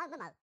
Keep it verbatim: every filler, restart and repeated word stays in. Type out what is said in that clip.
Mug the mug.